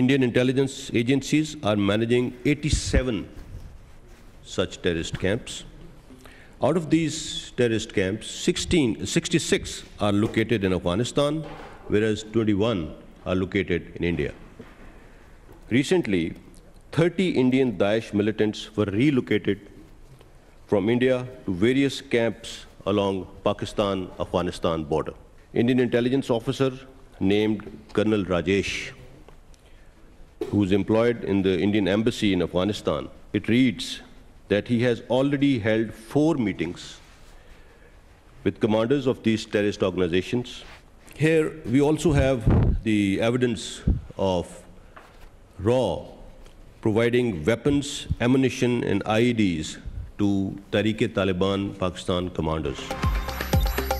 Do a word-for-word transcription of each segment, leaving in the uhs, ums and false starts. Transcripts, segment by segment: Indian intelligence agencies are managing eighty-seven such terrorist camps. Out of these terrorist camps, sixteen, sixty-six are located in Afghanistan, whereas twenty-one are located in India. Recently, thirty Indian Daesh militants were relocated from India to various camps along Pakistan-Afghanistan border. Indian intelligence officer named Colonel Rajesh, who is employed in the Indian embassy in Afghanistan, it reads that he has already held four meetings with commanders of these terrorist organizations. Here we also have the evidence of RAW providing weapons, ammunition, and I E Ds to Tehreek-e-Taliban Pakistan commanders.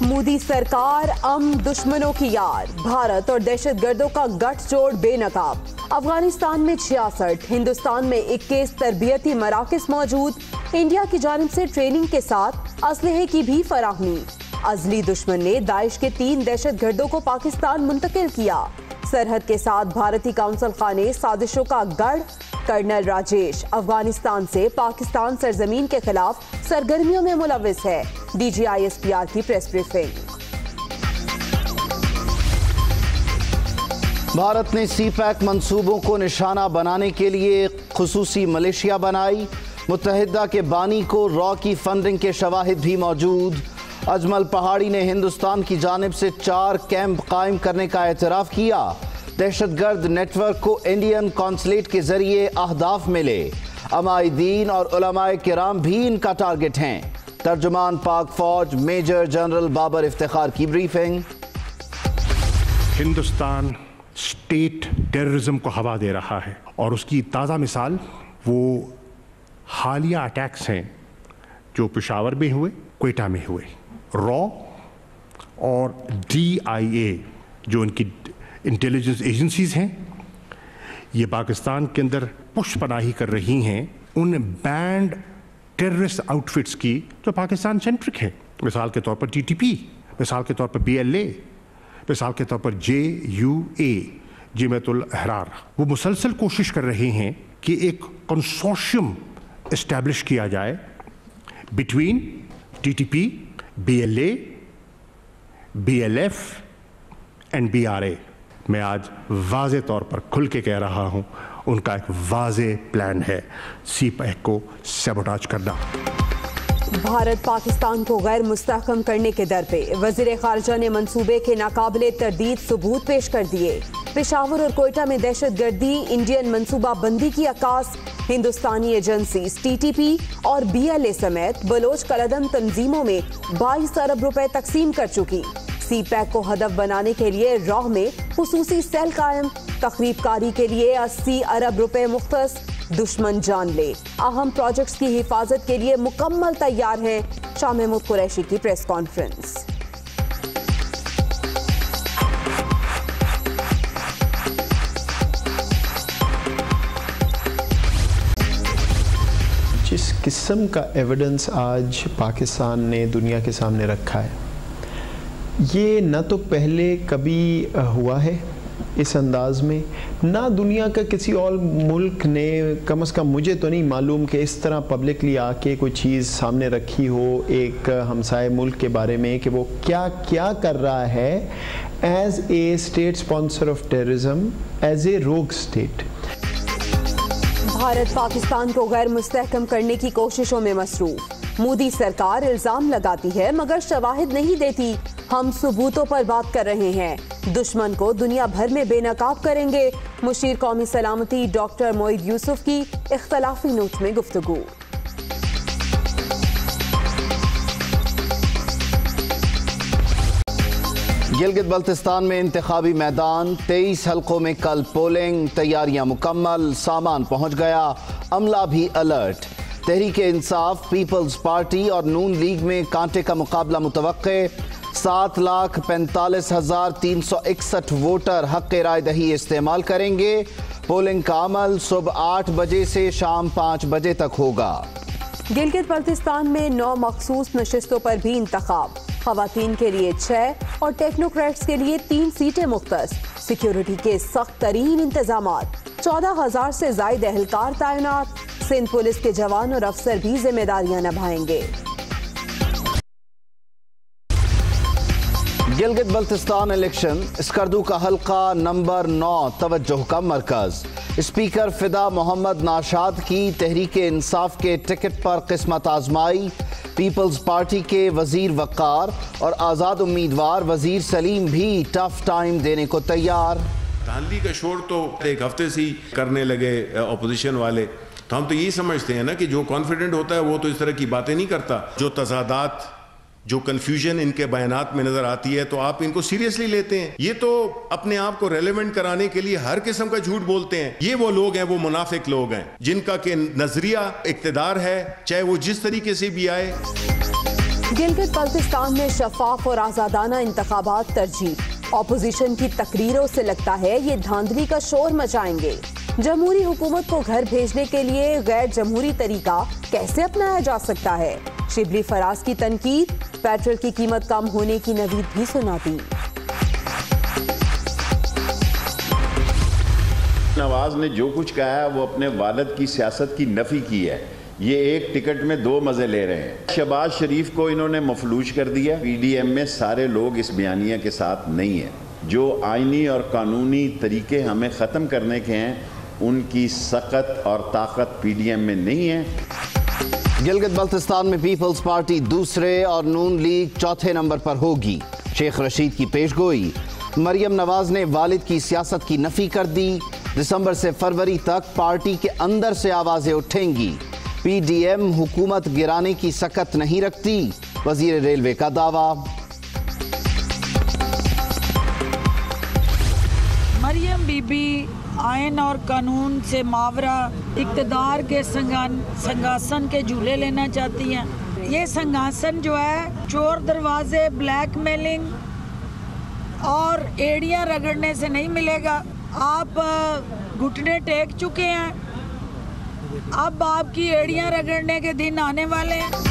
Modi सरकार अम दुश्मनों की यार, भारत और दहशतगर्दों का गठजोड़ बेनकाब। अफगानिस्तान में छियासठ, हिंदुस्तान में इक्कीस तरबियती मराकज मौजूद। इंडिया की जानिब से ट्रेनिंग के साथ असलहे की भी फराहमी। अजली दुश्मन ने दाइश के तीन दहशतगर्दों को पाकिस्तान मुंतकिल किया। सरहद के साथ भारतीय काउंसिल खाने साजिशों का गढ़। कर्नल राजेश अफगानिस्तान से पाकिस्तान सरजमीन के खिलाफ सरगर्मियों में मुलविस है। D G I S P R की प्रेस ब्रीफिंग। भारत ने सी पैक मंसूबों को निशाना बनाने के लिए खुसूसी मलेशिया बनाई। मुत्तहिदा के बानी को रॉ की फंडिंग के शवाहिद भी मौजूद। अजमल पहाड़ी ने हिंदुस्तान की जानिब से चार कैंप कायम करने का एतराफ़ किया। दहशतगर्द नेटवर्क को इंडियन कॉन्सलेट के जरिए अहदाफ मिले। अमायदीन और उलमाए किराम भी इनका टारगेट हैं। तर्जुमान पाक फौज मेजर जनरल बाबर इफ्तिखार की ब्रीफिंग। हिंदुस्तान स्टेट टेररिज्म को हवा दे रहा है और उसकी ताज़ा मिसाल वो हालिया अटैक्स हैं जो पेशावर में हुए, क्वेटा में हुए। रॉ और डी आई ए जो इनकी इंटेलिजेंस एजेंसीज़ हैं, ये पाकिस्तान के अंदर पुश पनाही कर रही हैं उन बैंड टेररिस्ट आउटफिट्स की जो पाकिस्तान सेंट्रिक है। मिसाल के तौर पर टी टी पी, मिसाल के तौर पर बी एल ए, मिसाल के तौर पर जे यू ए जमातुल अहरार। वो मुसलसल कोशिश कर रहे हैं कि एक कंसोर्शियम इस्टेब्लिश किया जाए between T T P, B L A, B L F and B R A. मैं आज वाज़े तौर पर खुल के कह रहा हूँ, उनका एक वाज़े प्लान है सी पैक को सैबोटाज करना। भारत पाकिस्तान को गैर मुस्तहकम करने के दर पे वज़ीर खारजा ने मंसूबे के नाकाबिले तरदीद सबूत पेश कर दिए। पेशावर और कोयटा में दहशतगर्दी, इंडियन मनसूबाबंदी की अक्कास। हिंदुस्तानी एजेंसी टी टी पी और बी एल ए समेत बलोच कलदम तंजीमों में बाईस अरब रुपए तकसीम कर चुकी। सी पैक को हदफ बनाने के लिए रॉह में खुसूसी सेल कायम। तकरीबकारी के लिए अस्सी अरब रुपए मुख्तस। दुश्मन जानले अहम प्रोजेक्ट्स की हिफाजत के लिए मुकम्मल तैयार है। शाह महमूद कुरैशी की प्रेस कॉन्फ्रेंस। जिस किस्म का एविडेंस आज पाकिस्तान ने दुनिया के सामने रखा है, ये ना तो पहले कभी हुआ है इस अंदाज़ में, ना दुनिया का किसी और मुल्क ने, कम से कम मुझे तो नहीं मालूम कि इस तरह पब्लिकली आके कोई चीज़ सामने रखी हो एक हमसाए मुल्क के बारे में कि वो क्या क्या कर रहा है as a state sponsor of terrorism, as a rogue state. Bharat Pakistan को गैर मुस्तहकम करने की कोशिशों में मसरूफ़। मोदी सरकार इल्जाम लगाती है मगर शवाहिद नहीं देती। हम सबूतों पर बात कर रहे हैं, दुश्मन को दुनिया भर में बेनकाब करेंगे। मुशीर कौमी सलामती डॉक्टर मोईद यूसुफ की इख्तलाफी नोट में गुफ्तगू। गिलगित बल्तिस्तान में इंतखाबी मैदान, तेईस हलकों में कल पोलिंग, तैयारियां मुकम्मल, सामान पहुंच गया, अमला भी अलर्ट। तहरीके इंसाफ, पीपल्स पार्टी और नून लीग में कांटे का मुकाबला मुतवक्के। सात लाख पैंतालीस हज़ार तीन सौ इकसठ वोटर हक़ रायदही इस्तेमाल करेंगे। पोलिंग का अमल सुबह आठ बजे से शाम पाँच बजे तक होगा। गिलगित बल्तिस्तान में नौ मखसूस नशस्तों पर भी इंतखाब, खवातीन के लिए छः और टेक्नोक्रेट्स के लिए तीन सीटें मुख्तस। सिक्योरिटी के सख्त तरीन इंतजाम, चौदह हजार से जायद एहलकार तैनात, सिंध पुलिस के जवान और अफसर भी जिम्मेदारियां निभाएंगे। गिलगित बल्तिस्तान इलेक्शन, स्कर्दू का हल्का नंबर नौ तवज्जो का मरकज। स्पीकर फिदा मोहम्मद नाशाद की तहरीक इंसाफ के टिकट पर किस्मत आजमाई। पीपल्स पार्टी के वजीर वक़ार और आज़ाद उम्मीदवार वजीर सलीम भी टफ टाइम देने को तैयार। धांधली का शोर तो एक हफ्ते से ही करने लगे अपोजिशन वाले, तो हम तो यही समझते हैं ना कि जो कॉन्फिडेंट होता है वो तो इस तरह की बातें नहीं करता। जो तजादात, जो कन्फ्यूजन इनके बयानात में नजर आती है, तो आप इनको सीरियसली लेते हैं? ये तो अपने आप को रेलेवेंट कराने के लिए हर किस्म का झूठ बोलते हैं। ये वो लोग हैं, वो मुनाफिक लोग हैं जिनका के नजरिया इक्तदार है, चाहे वो जिस तरीके से भी आए। गिलगित बल्तिस्तान में शफाफ और आजादाना इंतखाबात तरजीह। ऑपोजिशन की तकरीरों से लगता है ये धांधली का शोर मचाएंगे। जमहूरी हुकूमत को घर भेजने के लिए गैर जमहूरी तरीका कैसे अपनाया जा सकता है? शिबली फराज की तनकीद, पेट्रोल की कीमत कम होने की नवीद भी सुनाती। नवाज ने जो कुछ कहा है वो अपने वालिद की सियासत की नफी की है। ये एक टिकट में दो मज़े ले रहे हैं। शहबाज शरीफ को इन्होंने मफलूज कर दिया। पीडीएम में सारे लोग इस बयानिया के साथ नहीं है। जो आइनी और कानूनी तरीके हमें ख़त्म करने के हैं, उनकी सकत और ताकत पीडीएम में नहीं है। गिलगित बल्तिस्तान में पीपल्स पार्टी दूसरे और नून लीग चौथे नंबर पर होगी। शेख रशीद की पेशगोई, मरियम नवाज ने वालिद की सियासत की नफी कर दी। दिसंबर से फरवरी तक पार्टी के अंदर से आवाज़ें उठेंगी। पीडीएम हुकूमत गिराने की सकत नहीं रखती, वजीर रेलवे का दावा। मरियम बीबी आयन और कानून से मावरा, इकतदार के संगासन के झूले लेना चाहती हैं। ये संगासन जो है चोर दरवाजे, ब्लैक मेलिंग और एड़ियाँ रगड़ने से नहीं मिलेगा। आप घुटने टेक चुके हैं, अब आपकी एड़ियाँ रगड़ने के दिन आने वाले हैं।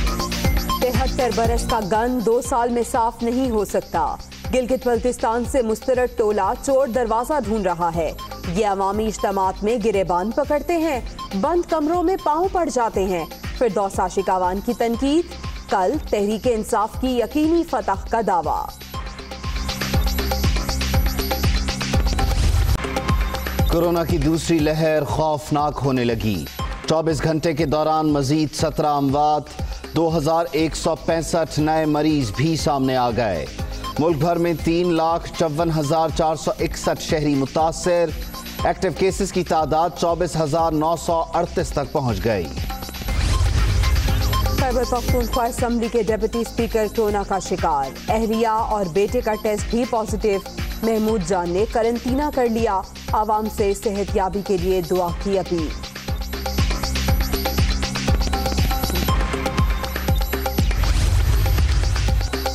तिहत्तर बरस का गन दो साल में साफ नहीं हो सकता। गिलगित बल्तिस्तान से मुस्तरद टोला चोर दरवाजा ढूंढ रहा है। ये अवामी इज्तमात में गिरेबान पकड़ते हैं, बंद कमरों में पाँव पड़ जाते हैं। फिर दौसा शिकावान की तनकीद, कल तहरीक इंसाफ की यकीनी फतह का दावा। कोरोना की दूसरी लहर खौफनाक होने लगी। चौबीस घंटे के दौरान मजीद सत्रह अमवात, दो हजार एक सौ पैंसठ नए मरीज भी सामने आ गए। मुल्क भर में तीन लाख चौवन हजार चार सौ इकसठ शहरी मुतासर। एक्टिव केसेस की तादाद चौबीस हजार नौ सौ अड़तीस तक पहुँच गई। खैबर पख्तूनख्वा असम्बली के डिप्टी स्पीकर कोरोना का शिकार, अहलिया और बेटे का टेस्ट भी पॉजिटिव। महमूद जान ने करंटीना कर लिया, आवाम से सेहतयाबी के लिए दुआ की अपील।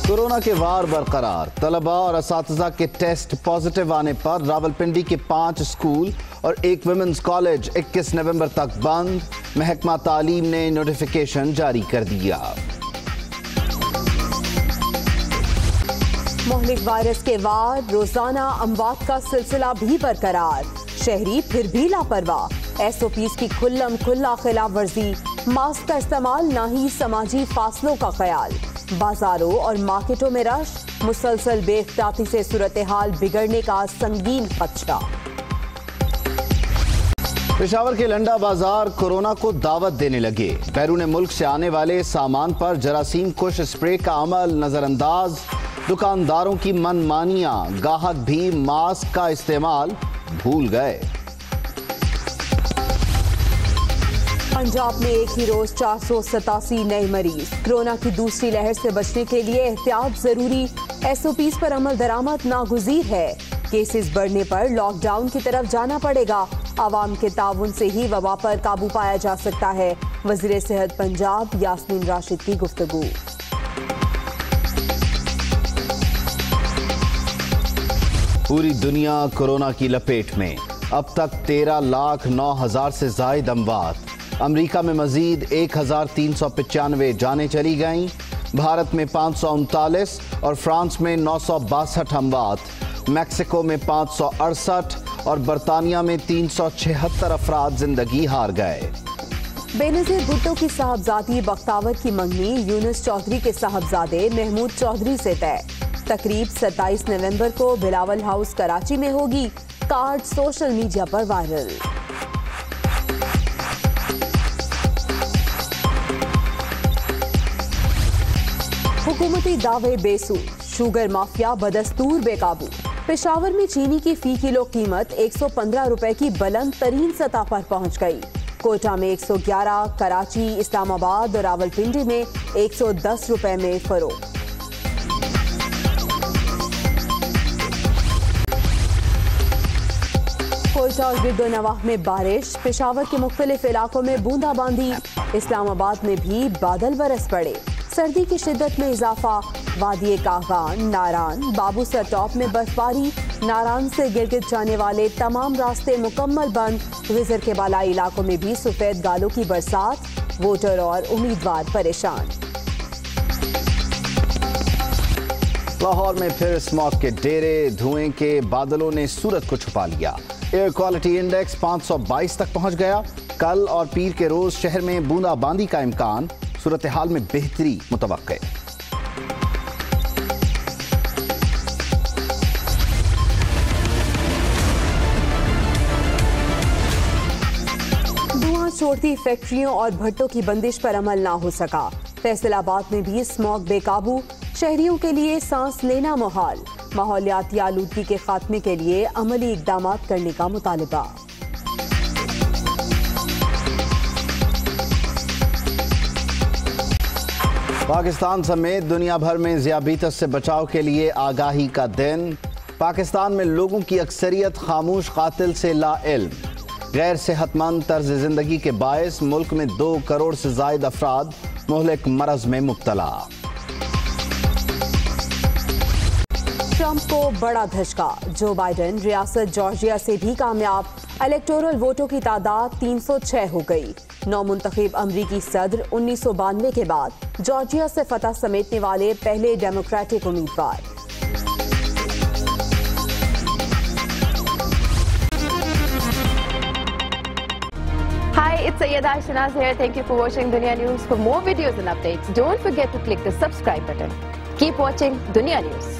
कोरोना के वार बरकरार, तलबा और असातिज़ा के टेस्ट पॉजिटिव आने पर रावलपिंडी के पाँच स्कूल और एक विमेंस कॉलेज इक्कीस नवंबर तक बंद। महकमा तालीम ने नोटिफिकेशन जारी कर दिया। मोहलिक वायरस के बाद रोजाना अमवात का सिलसिला भी बरकरार, शहरी फिर भी लापरवाह। एसओपीज की खुल्लम खुल्ला खिलाफ वर्जी, मास्क का इस्तेमाल ना ही समाजी फासलों का ख्याल। बाजारों और मार्केटों में रश, मुसलसल बेख्तियारी से सूरत हाल बिगड़ने का संगीन खदशा। पेशावर के लंडा बाजार कोरोना को दावत देने लगे। बैरून मुल्क से आने वाले सामान पर जरासीम कुश स्प्रे का अमल नजरअंदाज, दुकानदारों की मनमानियां, गाहक भी मास्क का इस्तेमाल भूल गए। पंजाब में एक ही रोज चार सौ सतासी नए मरीज। कोरोना की दूसरी लहर से बचने के लिए एहतियात जरूरी, एसओपीज पर अमल दरामद नागुजीर है। केसेस बढ़ने पर लॉकडाउन की तरफ जाना पड़ेगा, आवाम के ताउन से ही वबा पर काबू पाया जा सकता है। वजीर सेहत पंजाब यास्मीन राशिद की गुफ्तगू। पूरी दुनिया कोरोना की लपेट में, अब तक तेरह लाख नौ हजार से जायद अमवात। अमरीका में मजीद एक हज़ार तीन सौ पचानवे जानें चली गईं। भारत में पाँच सौ उनतालीस और फ्रांस में नौ सौ बासठ अमवात, मैक्सिको में पाँच सौ अड़सठ और बरतानिया में तीन सौ छिहत्तर अफराद जिंदगी हार गए। बेनज़ीर भुट्टो की साहबजादी बख्तावर की मंगनी यूनुस चौधरी के साहबजादे महमूद चौधरी से तय। तकरीब सत्ताईस नवंबर को बिलावल हाउस कराची में होगी, कार्ड सोशल मीडिया पर वायरल। हुकूमती दावे बेसूर, शुगर माफिया बदस्तूर बेकाबू। पेशावर में चीनी की फी किलो कीमत एक सौ पंद्रह रुपए की बुलंद तरीन सतह पर पहुंच गई। कोटा में एक सौ ग्यारह, कराची, इस्लामाबाद और रावलपिंडी में एक सौ दस रुपए में फरोख। कोयटा और गिरदोनवाह में बारिश, पेशावर के मुख्तलिफ इलाकों में बूंदाबांदी, इस्लामाबाद में भी बादल बरस पड़े। सर्दी की शिद्दत में इजाफा, वादी कागान, नारान, बाबूसर टॉप में बर्फबारी, नारान से गिलगित जाने वाले तमाम रास्ते मुकम्मल बंद, विजर के बालाई इलाकों में भी सफेद गालों की बरसात, वोटर और उम्मीदवार परेशान। लाहौर में फिर स्मॉग के डेरे, धुएं के बादलों ने सूरत को छुपा लिया। एयर क्वालिटी इंडेक्स पाँच सौ बाईस तक पहुँच गया। कल और पीर के रोज शहर में बूंदाबांदी का इम्कान, सूरत हाल में बेहतरी मुतवक्के। छोड़ती फैक्ट्रियों और भट्टों की बंदिश पर अमल ना हो सका। फैसलाबाद में भी स्मॉग बेकाबू, शहरियों के लिए सांस लेना मुहाल। माहौलियाती आलूदगी के खात्मे के लिए अमली इकदाम करने का मुतालबा। पाकिस्तान समेत दुनिया भर में ज़याबीतस से बचाव के लिए आगाही का दिन। पाकिस्तान में लोगों की अक्सरियत खामोश कातिल से लाइल्म। गैर सेहतमंद तर्ज जिंदगी के बायस मुल्क में दो करोड़ से जायद अफराद मुहलिक मरज में मुब्तला। ट्रंप को बड़ा धचका, जो बाइडन रियासत जॉर्जिया से भी कामयाब। इलेक्टोरल वोटों की तादाद तीन सौ छह हो गई। नौ मुंतखब अमरीकी सदर उन्नीस सौ बानवे के बाद जॉर्जिया से फतह समेटने वाले पहले डेमोक्रेटिक उम्मीदवार। It's Sayyeda Shanaz here. Thank you for watching Dunia News. For more videos and updates, don't forget to click the subscribe button. Keep watching Dunia News.